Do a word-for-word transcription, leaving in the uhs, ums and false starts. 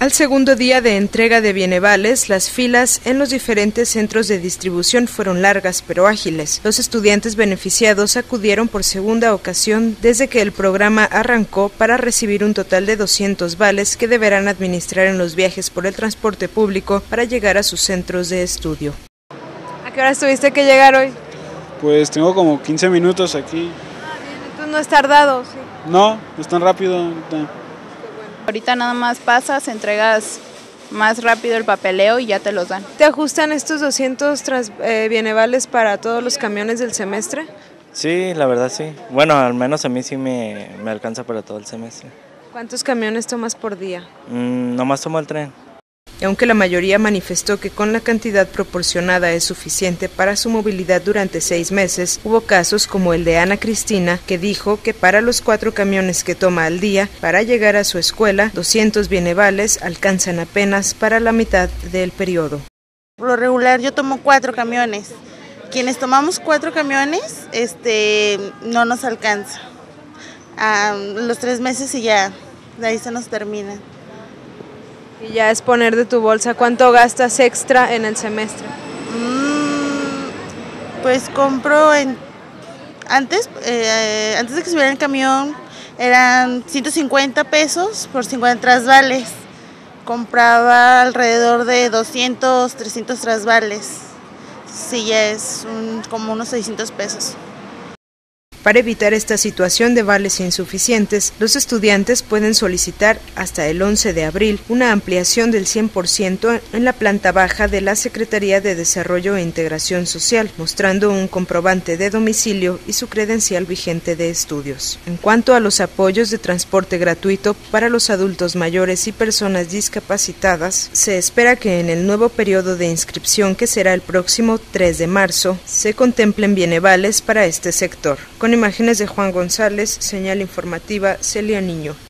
Al segundo día de entrega de Bienevales, las filas en los diferentes centros de distribución fueron largas pero ágiles. Los estudiantes beneficiados acudieron por segunda ocasión desde que el programa arrancó para recibir un total de doscientos vales que deberán administrar en los viajes por el transporte público para llegar a sus centros de estudio. ¿A qué hora tuviste que llegar hoy? Pues tengo como quince minutos aquí. Ah, bien, entonces no es tardado. ¿Sí? No, es tan rápido. No. Ahorita nada más pasas, entregas más rápido el papeleo y ya te los dan. ¿Te ajustan estos doscientos tras, eh, bienevales para todos los camiones del semestre? Sí, la verdad sí. Bueno, al menos a mí sí me, me alcanza para todo el semestre. ¿Cuántos camiones tomas por día? Mm, nomás tomo el tren. Y aunque la mayoría manifestó que con la cantidad proporcionada es suficiente para su movilidad durante seis meses, hubo casos como el de Ana Cristina, que dijo que para los cuatro camiones que toma al día para llegar a su escuela, doscientos bienevales alcanzan apenas para la mitad del periodo. Por lo regular yo tomo cuatro camiones. Quienes tomamos cuatro camiones, este, no nos alcanza. Ah, los tres meses y ya, de ahí se nos termina. Y ya es poner de tu bolsa. ¿Cuánto gastas extra en el semestre? Mm, pues compro en... Antes, eh, antes de que subiera el camión, eran ciento cincuenta pesos por cincuenta trasvales. Compraba alrededor de doscientos, trescientos trasvales. Sí, ya es un, como unos seiscientos pesos. Para evitar esta situación de vales insuficientes, los estudiantes pueden solicitar hasta el once de abril una ampliación del cien por ciento en la planta baja de la Secretaría de Desarrollo e Integración Social, mostrando un comprobante de domicilio y su credencial vigente de estudios. En cuanto a los apoyos de transporte gratuito para los adultos mayores y personas discapacitadas, se espera que en el nuevo periodo de inscripción, que será el próximo tres de marzo, se contemplen bienevales para este sector. Con imágenes de Juan González, Señal Informativa, Celia Niño.